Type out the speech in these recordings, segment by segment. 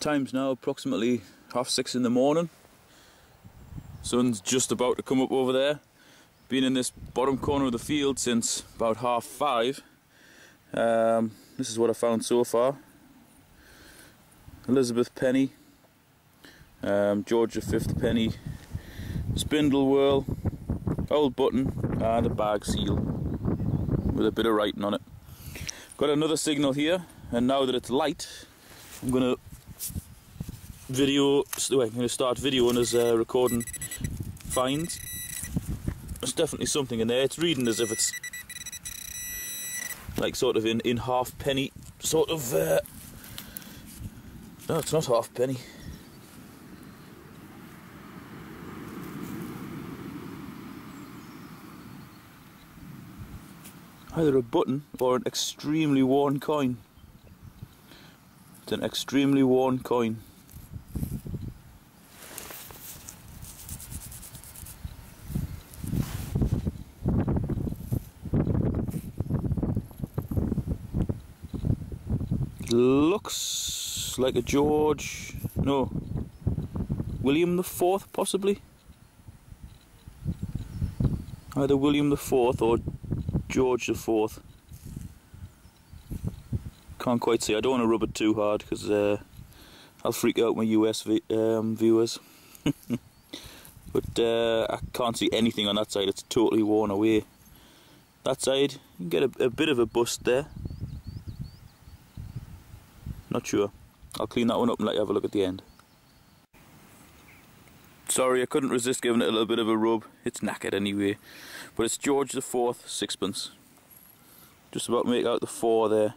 Time's now approximately 6:30 in the morning. Sun's just about to come up over there. Been in this bottom corner of the field since about 5:30. This is what I found so far. Elizabeth Penny, George V Penny, Spindle Whirl, old button and a bag seal with a bit of writing on it. Got another signal here, and now that it's light, I'm going to start videoing as recording finds. There's definitely something in there. It's reading as if it's like sort of in halfpenny sort of. No, it's not halfpenny. Either a button or an extremely worn coin. It's an extremely worn coin. Looks like a George, no, William the Fourth possibly. Either William the Fourth or George the Fourth. Can't quite see. I don't want to rub it too hard because I'll freak out my US viewers. But I can't see anything on that side. It's totally worn away. That side, you can get a bit of a bust there. Not sure. I'll clean that one up and let you have a look at the end. Sorry, I couldn't resist giving it a little bit of a rub. It's knackered anyway. But it's George IV sixpence. Just about make out the 4 there.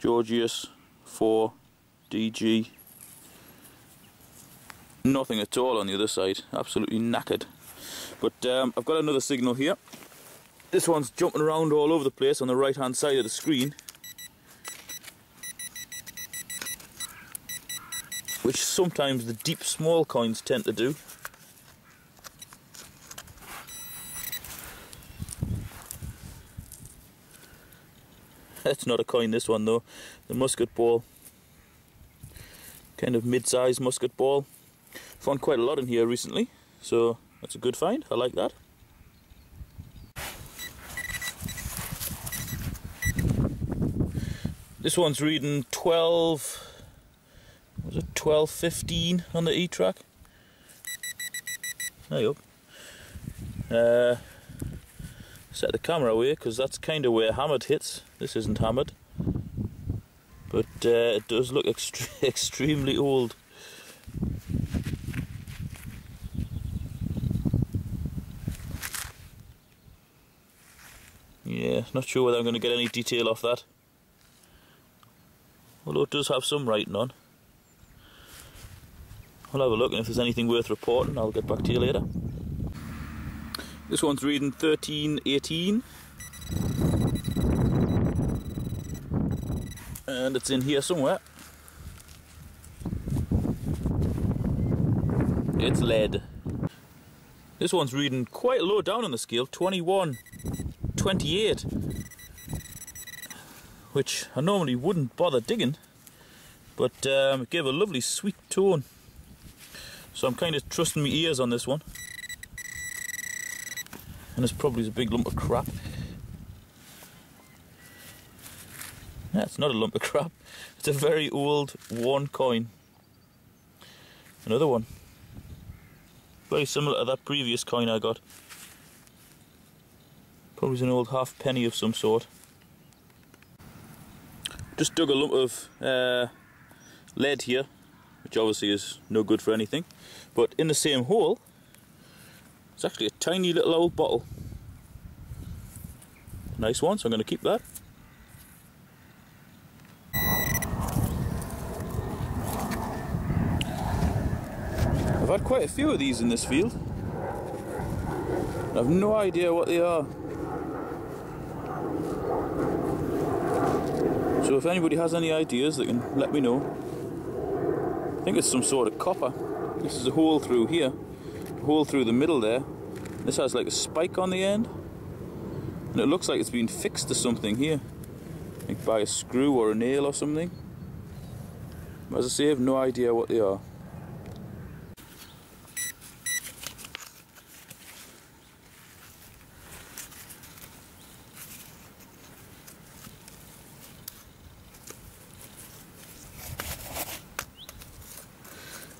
Georgius IV DG. Nothing at all on the other side. Absolutely knackered. But I've got another signal here. This one's jumping around all over the place on the right hand side of the screen, which sometimes the deep small coins tend to do. That's not a coin, this one though. The musket ball. Kind of mid-sized musket ball. Found quite a lot in here recently, so that's a good find. I like that. This one's reading 12... was it 12:15 on the E-Track? There you go. Set the camera away because that's kind of where hammered hits. This isn't hammered, but it does look extremely old. Yeah, not sure whether I'm going to get any detail off that. Although it does have some writing on. I'll have a look, and if there's anything worth reporting, I'll get back to you later. This one's reading 13:18. And it's in here somewhere. It's lead. This one's reading quite low down on the scale, 21:28. Which I normally wouldn't bother digging, but it gave a lovely sweet tone. So I'm kind of trusting my ears on this one. And it's probably a big lump of crap. That's not a lump of crap. It's a very old, worn coin. Another one. Very similar to that previous coin I got. Probably an old half penny of some sort. Just dug a lump of lead here, which obviously is no good for anything, but in the same hole it's actually a tiny little old bottle. Nice one, so I'm going to keep that. I've had quite a few of these in this field. I've no idea what they are. So if anybody has any ideas, they can let me know. I think it's some sort of copper. This is a hole through here, a hole through the middle there. This has like a spike on the end, and it looks like it's been fixed to something here, like by a screw or a nail or something. As I say, I have no idea what they are.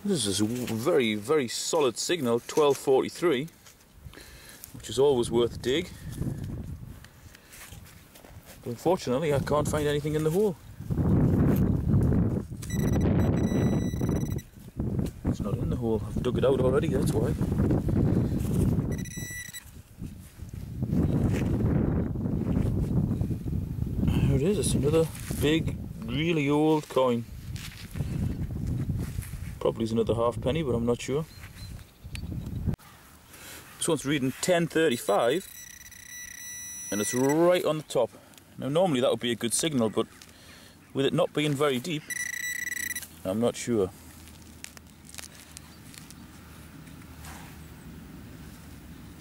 This is a very, very solid signal, 1243, which is always worth a dig. But unfortunately, I can't find anything in the hole. It's not in the hole. I've dug it out already, that's why. There it is, it's another big, really old coin. Probably is another half penny, but I'm not sure. This one's reading 1035, and it's right on the top. Now normally that would be a good signal, but with it not being very deep, I'm not sure.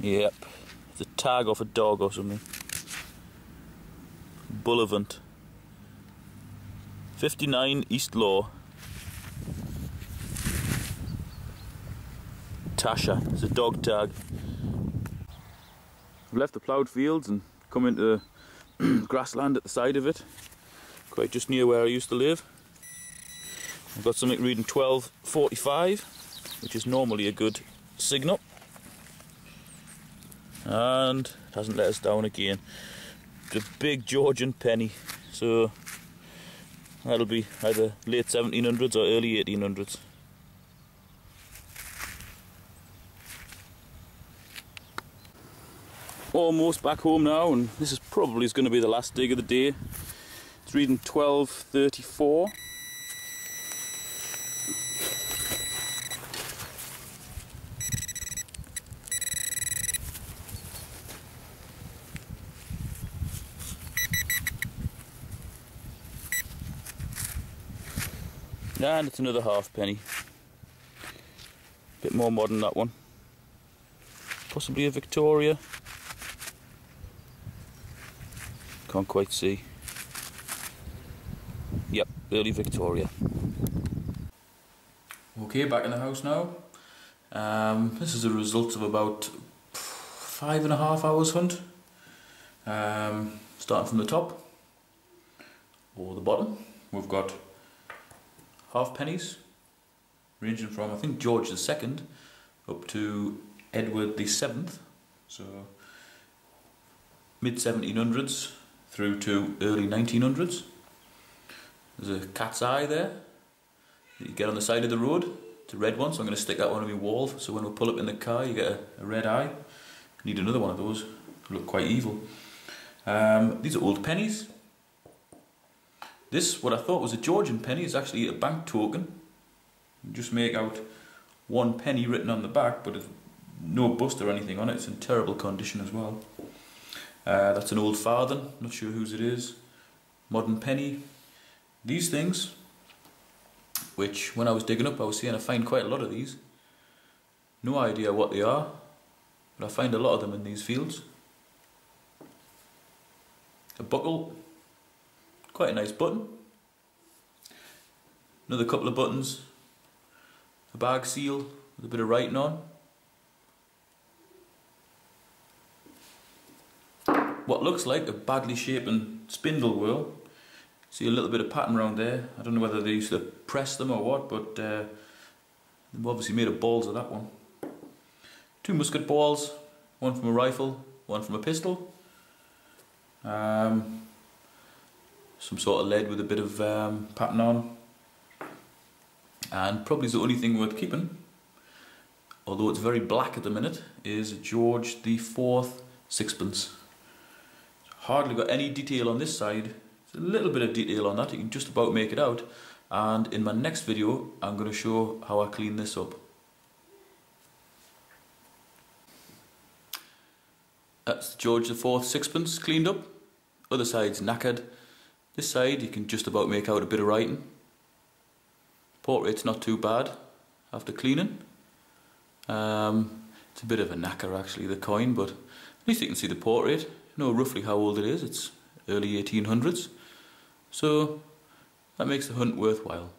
Yep, it's a tag off a dog or something. Bullivant, 59 East Law. Tasha, it's a dog tag. I've left the ploughed fields and come into grassland at the side of it, quite just near where I used to live. I've got something reading 1245, which is normally a good signal. And it hasn't let us down again. The big Georgian penny, so that'll be either late 1700s or early 1800s. Almost back home now, and this is probably going to be the last dig of the day. It's reading 1234. And it's another half penny. Bit more modern, that one. Possibly a Victoria. Can't quite see. Yep, early Victoria. Okay, back in the house now. This is the result of about 5.5 hours hunt. Starting from the top or the bottom, we've got half pennies ranging from I think George II up to Edward VII, so mid 1700s. Through to early 1900s. There's a cat's eye there that you get on the side of the road. It's a red one, so I'm going to stick that one on my wall, so when we pull up in the car you get a red eye. Need another one of those. They look quite evil. These are old pennies. This, what I thought was a Georgian penny, is actually a bank token. You just make out one penny written on the back, but no bust or anything on it. It's in terrible condition as well. That's an old farthing, not sure whose it is. Modern penny. These things, which when I was digging up I was seeing I find quite a lot of these. No idea what they are, but I find a lot of them in these fields. A buckle, quite a nice button. Another couple of buttons. A bag seal with a bit of writing on. What looks like a badly shapen spindle whirl. See a little bit of pattern around there. I don't know whether they used to press them or what, but they've obviously made of balls of that one. Two musket balls, one from a rifle, one from a pistol. Some sort of lead with a bit of pattern on. And probably the only thing worth keeping, although it's very black at the minute, is George IV sixpence. Hardly got any detail on this side. There's a little bit of detail on that, you can just about make it out. And in my next video, I'm going to show how I clean this up. That's George IV sixpence cleaned up. Other side's knackered. This side, you can just about make out a bit of writing. Portrait's not too bad after cleaning. It's a bit of a knacker actually, the coin, but at least you can see the portrait. Know roughly how old it is, it's early 1800s, so that makes the hunt worthwhile.